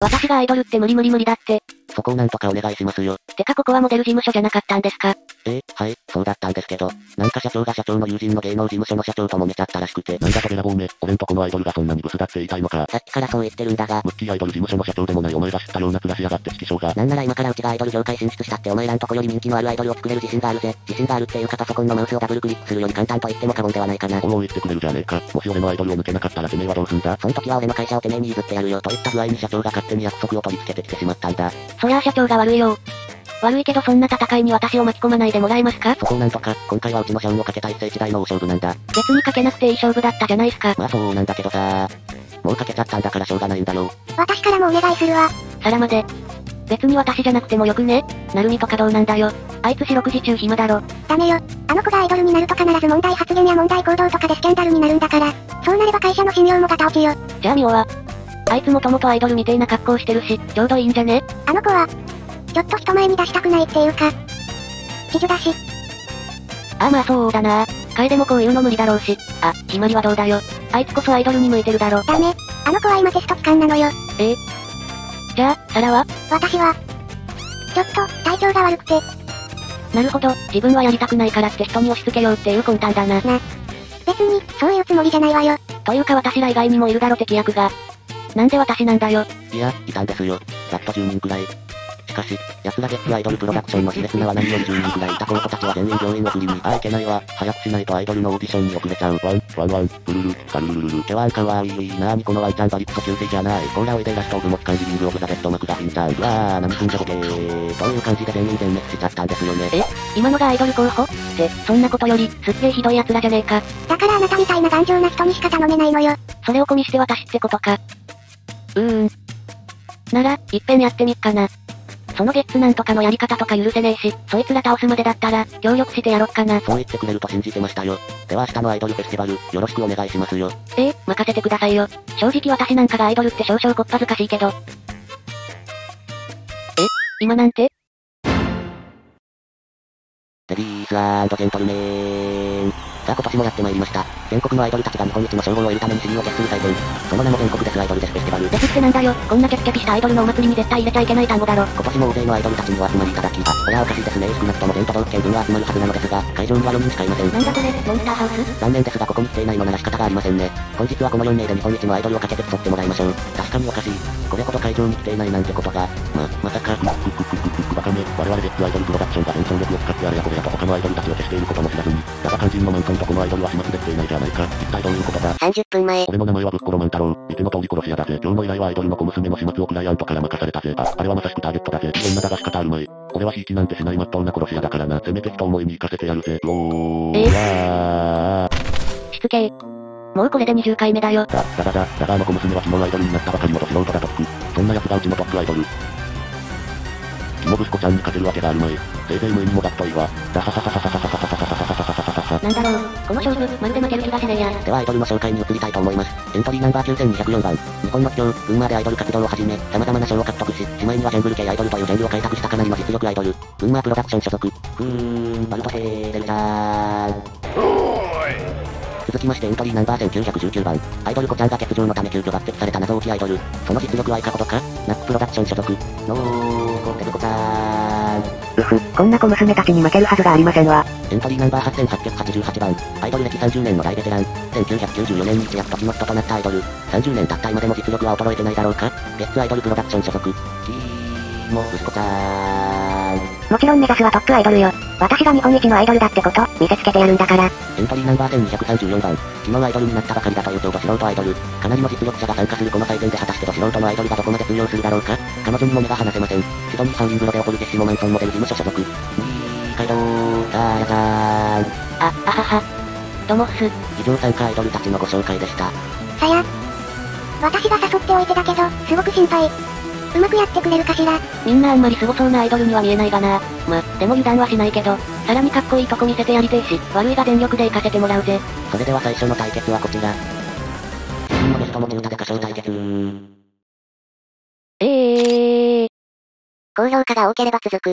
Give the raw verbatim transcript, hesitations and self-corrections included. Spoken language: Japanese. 私がアイドルって無理無理無理だって。そこをなんとかお願いしますよ。てかここはモデル事務所じゃなかったんですか？ええ、はい、そうだったんですけど、なんか社長が社長の友人の芸能事務所の社長と揉めちゃったらしくて。なんだとべらぼうめ、俺んとこのアイドルがそんなにブスだって言いたいのか。さっきからそう言ってるんだが。ムッキーアイドル事務所の社長でもないお前が知ったような暮らしやがって指揮所が。なんなら今からうちがアイドル業界進出したってお前らんとこより人気のあるアイドルを作れる自信があるぜ。自信があるっていうかパソコンのマウスをダブルクリックするより簡単と言っても過言ではないかな。おうおう言ってくれるじゃねえか。もし俺のアイドルを抜けなかったらてめえはどうすんだ。その時は俺の会社をてめえに譲ってやるよといった具合に社長が勝手に約束を取り付けてきてしまったんだ。そりゃあ社長が悪いよ。悪いけどそんな戦いに私を巻き込まないでもらえますか？そこをなんとか、今回はうちの社運をかけた一世一代の大勝負なんだ。別にかけなくていい勝負だったじゃないすか。まあそうなんだけどさ、もうかけちゃったんだからしょうがないんだろう。私からもお願いするわ。さらまで。別に私じゃなくてもよくね。なるみとかどうなんだよ。あいつ四六時中暇だろ。ダメよ。あの子がアイドルになると必ず問題発言や問題行動とかでスキャンダルになるんだから。そうなれば会社の信用もガタ落ちよ。じゃあミオは？あいつもともとアイドルみてえな格好してるし、ちょうどいいんじゃね？あの子は、ちょっと人前に出したくないっていうか、自助だし。ああまあそうだな。楓もこういうの無理だろうし。あ、ひまりはどうだよ。あいつこそアイドルに向いてるだろ。ダメ。あの子は今テスト期間なのよ。ええ。じゃあ、サラは？私は、ちょっと、体調が悪くて。なるほど、自分はやりたくないからって人に押し付けようっていう魂胆だな。な。別に、そういうつもりじゃないわよ。というか私ら以外にもいるだろ敵役が。なんで私なんだよ。いや、いたんですよ。ざっとじゅうにんくらい。しかし、奴らゲッツアイドルプロダクションの卑劣な罠によりじゅうにんくらいいた候補たちは全員病院の振りに。あーいけないわ。早くしないとアイドルのオーディションに遅れちゃう。ワン、ワンワン、ブルル、カルルルルル。てわんかわーい。なーにこのワンちゃんバリッと中世じゃない。ほらおいでラストオブモツカンリビングオブザデッドマクザフィンターン。うわー、何すんじゃこけー。という感じで全員全滅しちゃったんですよね。え？今のがアイドル候補？って、そんなことより、すっげーひどい奴らじゃねえか。だからあなたみたいな頑丈な人にしか頼めないのよ。それを込みして私ってことか。うーん。なら、いっぺんやってみっかな。そのゲッツなんとかのやり方とか許せねえし、そいつら倒すまでだったら、協力してやろっかな。そう言ってくれると信じてましたよ。では明日のアイドルフェスティバル、よろしくお願いしますよ。ええ、任せてくださいよ。正直私なんかがアイドルって少々こっぱずかしいけど。え？今なんて？レディース&ジェントルメーン。さあ今年もやってまいりました。全国のアイドルたちが日本一の称号を得るために市民を決する祭典。その名も全国デスアイドルデスフェスティバル。デスってなんだよ。こんなキャピキャピしたアイドルのお祭りに絶対入れちゃいけない単語だろ。今年も大勢のアイドルたちにお集まりいただき、あ、これはおかしいですね。少なくとも全都道府県分は集まるはずなのですが、会場にはよにんしかいません。なんだこれ、モンスターハウス？残念ですがここに来ていないのなら仕方がありませんね。本日はこのよん名で日本一のアイドルをかけて競ってもらいましょう。確かにおかしい。これほど会場に来ていないなんてことが、ま、まさか、クッククッククックバカめ。我々デスアイドルプロダクションが全戦力を使ってあれやこれやと他のアイドルたちを消していることも知らずに、だが肝心のマンションとこのアイドルは始末できていないじゃないか。一体どういうことだ。さんじゅっぷんまえ。俺の名前はぶっころ万太郎。見ての通り殺し屋だぜ。今日の依頼はアイドルの小娘の始末をクライアントから任されたぜ。あ、あれはまさしくターゲットだぜ。そんなだが仕方あるまい。俺はひいきなんてしない真っ当な殺し屋だからな。せめて人思いに行かせてやるぜ。おー。えー、しつけー。もうこれでにじゅっかいめだよ。だ、だだだ、だがあの小娘は昨日アイドルになったばかりのド素人だと聞く。そんな奴がうちのトップアイドル。キモブスコちゃんに勝てるわけがあるまい。せいぜい無意味もだっといわ。だはははははははははははははははは。なんだろう、この勝負、まるで負ける気がしねえや。ではアイドルの紹介に移りたいと思います。エントリーナンバーきゅうせんにひゃくよんばん。日本の秘境、群馬でアイドル活動を始め、様々な賞を獲得し、しまいにはジャングル系アイドルというジャンルを開拓したかなりの実力アイドル。群馬プロダクション所属。ふーん、バルバセーデルダーン。続きましてエントリーナンバーせんきゅうひゃくじゅうきゅうばん。アイドル子ちゃんが欠場のため急遽抜擢された謎多きアイドル。その実力は以下ほどか。ナックプロダクション所属のーこてる子ちゃーん。うふ、こんな小娘たちに負けるはずがありませんわ。エントリーナンバーはっせんはっぴゃくはちじゅうはちばん。アイドル歴さんじゅうねんの大ベテラン。せんきゅうひゃくきゅうじゅうよねんに一躍時の人となったアイドル。さんじゅうねん経った今でも実力は衰えてないだろうか。ゲッツアイドルプロダクション所属。キーモブスコちゃーん。もちろん目指すはトップアイドルよ。私が日本一のアイドルだってこと、見せつけてやるんだから。エントリーナンバーせんにひゃくさんじゅうよんばん。昨日アイドルになったばかりだという超素人アイドル。かなりの実力者が参加するこの祭典で果たしてど素人のアイドルがどこまで通用するだろうか。彼女にも目が離せません。シドニーハウリングロで起こる決死もマンソンモデル事務所所属。にーかいどー、だーやだーん。あ、あはは。どもっす。以上参加アイドルたちのご紹介でした。さや。私が誘っておいてだけど、すごく心配。うまくやってくれるかしら。みんなあんまりすごそうなアイドルには見えないがな。ま、でも油断はしないけど、さらにかっこいいとこ見せてやりてえし、悪いが全力で行かせてもらうぜ。それでは最初の対決はこちら。自身のベスト持ち歌で歌唱対決。えー。高評価が多ければ続く。